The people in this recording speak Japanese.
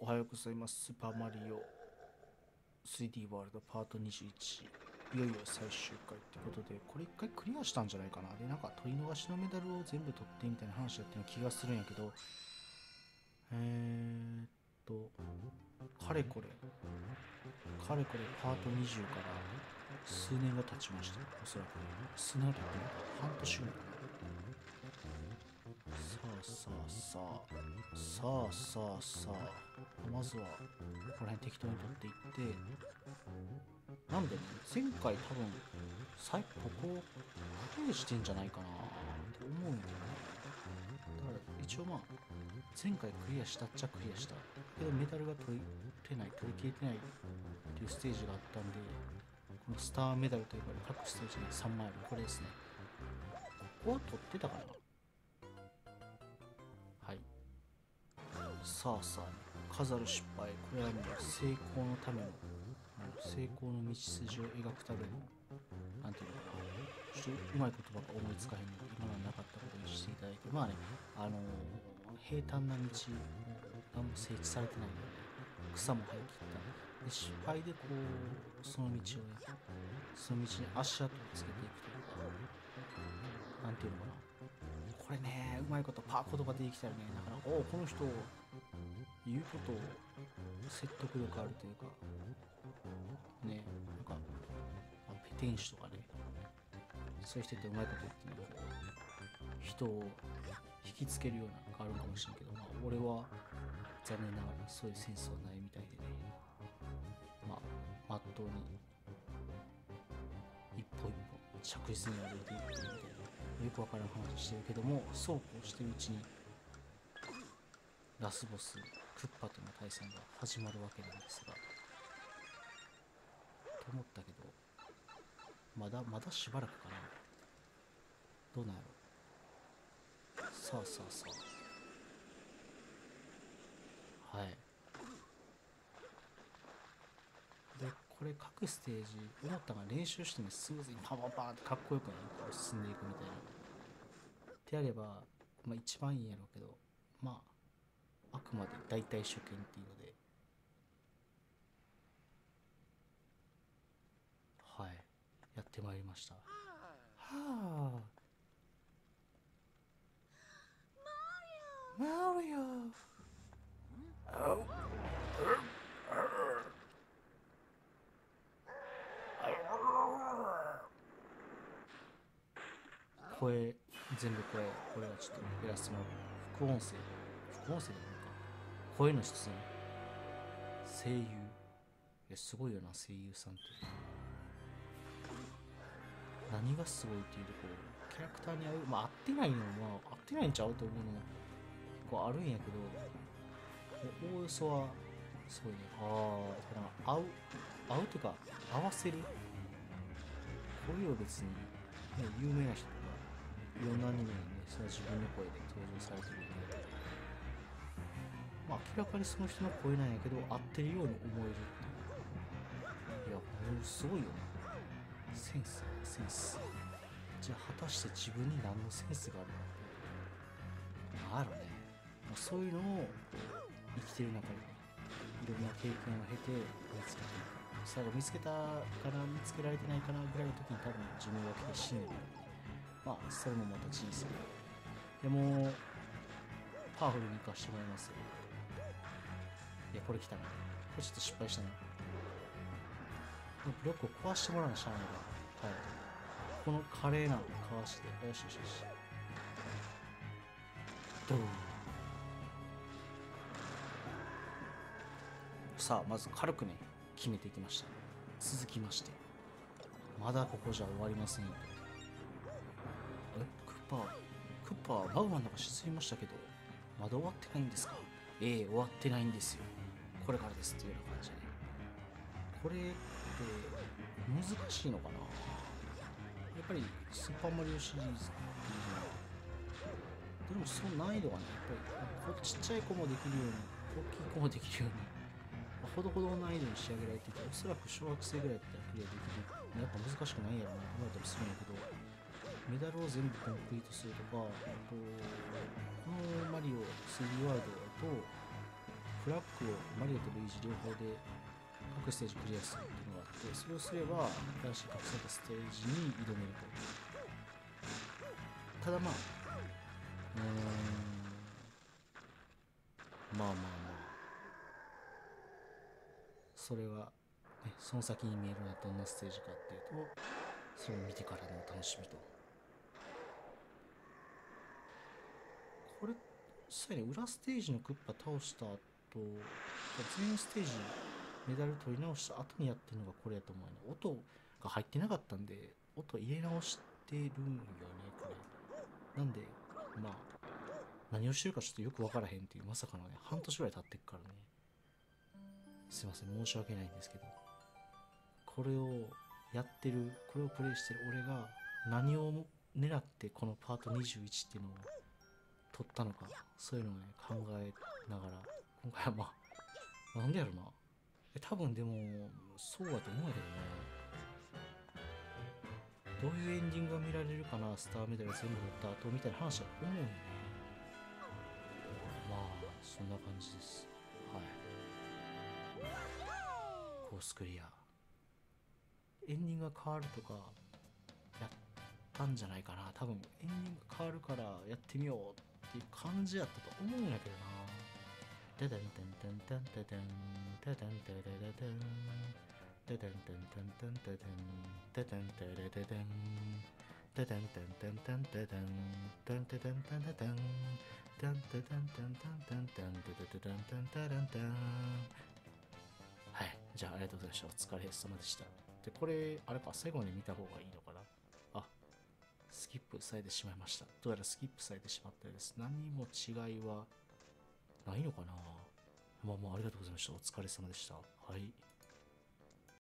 おはようございます。スーパーマリオ 3D ワールドパート21。いよいよ最終回ってことで、これ一回クリアしたんじゃないかな。で、なんか取り逃しのメダルを全部取ってみたいな話だったような気がするんやけど、かれこれパート20から数年が経ちました。おそらく。数年経って半年ぐらいかな。さあ、まずは、この辺適当に取っていって、なんで、前回多分、ここ、プレイしてんじゃないかなって思うんだけどね。だから、一応まあ、前回クリアしたっちゃクリアした。けど、メダルが取り切れてないっていうステージがあったんで、このスターメダルと呼ばれる各ステージに3枚ある。これですね。ここは取ってたかな。さあ、数ある失敗、これはもう成功のための、成功の道筋を描くための、なんていうのかな、ちょっとうまい言葉が思いつかへんので、今のはなかったことにしていただいて、まあね、平坦な道がもう整地されてないので、草も生え切ったで、失敗でこう、その道に足跡をつけていくというか、なんていうのかな、これね、うまいこと言葉でできたらね、なかなか、この人、言うことを説得力あるというか、ね、なんか、ペテン師とかね、そういう人ってうまいこと言ってね、人を引きつけるようなのがあるかもしれんけど、まあ、俺は残念ながらそういうセンスはないみたいでね、まあ、まっとうに、一歩一歩、着実に歩いていくみたいな、よくわからん話してるけども、そうこうしてるうちに、ラスボス、クッパとの対戦が始まるわけなんですが、と思ったけど、まだしばらくかな。どうなんやろ。さあ。はい。で、これ各ステージ、思ったが練習してもスムーズにパンってかっこよくね、こう進んでいくみたいな。ってやれば、まあ一番いいんやろうけど、まあ、あくまで大体初見っていうので、はい、やってまいりました。はあ。マリオ。声全部これはちょっと減らしてもらう。副音声で。声の出演、声優、いやすごいよな、声優さんって何がすごいっていうと、こうキャラクターに合ってないんちゃうと思うのも結構あるんやけど、おおよそはすごいね。合うとか合わせる、声を別に、ね、有名な人とかいろんなアニメにね、その自分の声で登場されてるんで。明らかにその人の声なんやけど、合ってるように思えるっていう。いや、もうすごいよね。センス。じゃあ、果たして自分に何のセンスがあるのか。あるね。そういうのを生きてる中で、ね、いろんな経験を経て見つけていく。最後、見つけたから見つけられてないかなぐらいの時に多分自分が来て死ぬ。まあ、それもまた人生。でも、パワフルに活かしてもらいますよ。いや、これ来たな。これちょっと失敗したな。このブロックを壊してもらうのしゃあないから。はい。この華麗なのをかわして、よし。ドーン。さあ、まず軽くね、決めていきました。続きまして。まだここじゃ終わりませんよ。クッパー、マグマの中沈みましたけど、まだ終わってないんですか？終わってないんですよ。これからですっていうような感じで、ね、これって難しいのかな。やっぱりスーパーマリオシリーズっていうのは、でもその難易度がね、やっぱりちっちゃい子もできるように、大きい子もできるように、まあ、ほどほどの難易度に仕上げられていて、おそらく小学生ぐらいだったらクリアできる。やっぱ難しくないやろなと思ったりするんだけど。メダルを全部コンプリートするとか、このマリオ3ワールドだと、ブラックをマリオとルイージ両方で各ステージクリアするっていうのがあって、それをすれば新しい隠されたステージに挑めると。ただまあそれはね、その先に見えるのはどんなステージかっていうと、それを見てからのお楽しみと。これ実際に裏ステージのクッパ倒した後、全ステージメダル取り直した後にやってるのがこれやと思うね。音が入ってなかったんで、音入れ直してるんよね、これ。なんで、まあ、何をしてるかちょっとよくわからへんっていう、まさかのね、半年ぐらい経ってっからね。すいません、申し訳ないんですけど。これをやってる、これをプレイしてる俺が、何を狙ってこのパート21っていうのを取ったのか、そういうのをね、考えながら、今回はまあ、なんでやろな。多分でも、そうだと思うけどね。どういうエンディングが見られるかな、スターメダル全部取った後みたいな話だと思うよね。まあ、そんな感じです。はい。コースクリア。エンディングが変わるとか、やったんじゃないかな。多分、エンディングが変わるからやってみようっていう感じやったと思うんだけどな。ダダンダンダンダンダンダダンダダダダンダダンダンダンダンダダンダダンダダダダンダダンダンダンダンダダンダンダダンダンダダンダンダダンダンダンダンダンダン。はい、じゃあありがとうございました。お疲れ様でした。で、これあれか、最後に見た方がいいのかな。あ、スキップされてしまいました。どうやらスキップされてしまったようです。何も違いはないのかな。まあまあ、ありがとうございました。お疲れ様でした。はい。